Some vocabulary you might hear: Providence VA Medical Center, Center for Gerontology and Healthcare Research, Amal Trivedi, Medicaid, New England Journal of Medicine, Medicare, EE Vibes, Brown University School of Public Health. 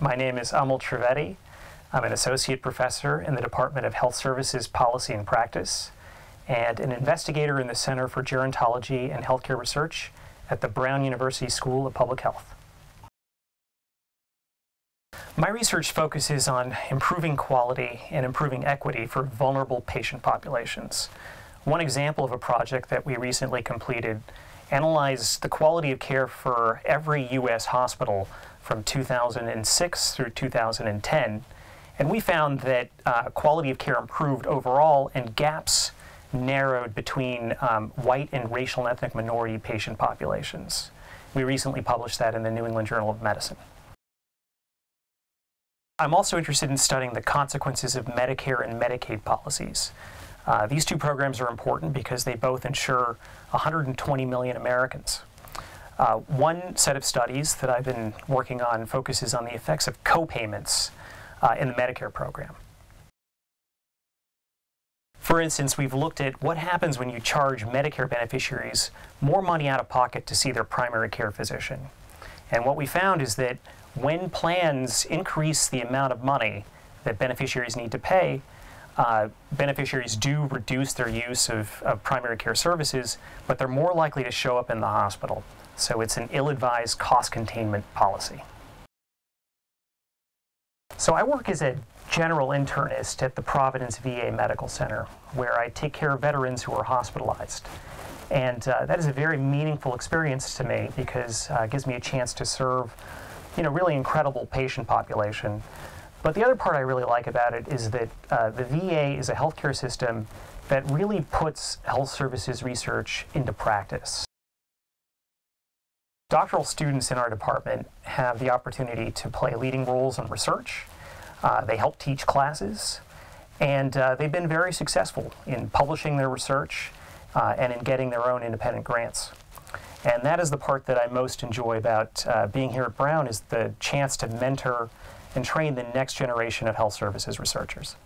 My name is Amal Trivedi. I'm an associate professor in the Department of Health Services Policy and Practice and an investigator in the Center for Gerontology and Healthcare Research at the Brown University School of Public Health. My research focuses on improving quality and improving equity for vulnerable patient populations. One example of a project that we recently completed analyzed the quality of care for every U.S. hospital from 2006 through 2010, and we found that quality of care improved overall and gaps narrowed between white and racial and ethnic minority patient populations. We recently published that in the New England Journal of Medicine. I'm also interested in studying the consequences of Medicare and Medicaid policies. These two programs are important because they both insure 120 million Americans. One set of studies that I've been working on focuses on the effects of co-payments in the Medicare program. For instance, we've looked at what happens when you charge Medicare beneficiaries more money out of pocket to see their primary care physician. And what we found is that when plans increase the amount of money that beneficiaries need to pay, beneficiaries do reduce their use of primary care services, but they're more likely to show up in the hospital. So it's an ill-advised cost containment policy. So I work as a general internist at the Providence VA Medical Center, where I take care of veterans who are hospitalized. And that is a very meaningful experience to me because it gives me a chance to serve, really incredible patient population. But the other part I really like about it is that the VA is a healthcare system that really puts health services research into practice. Doctoral students in our department have the opportunity to play leading roles in research. They help teach classes, and they've been very successful in publishing their research and in getting their own independent grants. And that is the part that I most enjoy about being here at Brown, is the chance to mentor and train the next generation of health services researchers.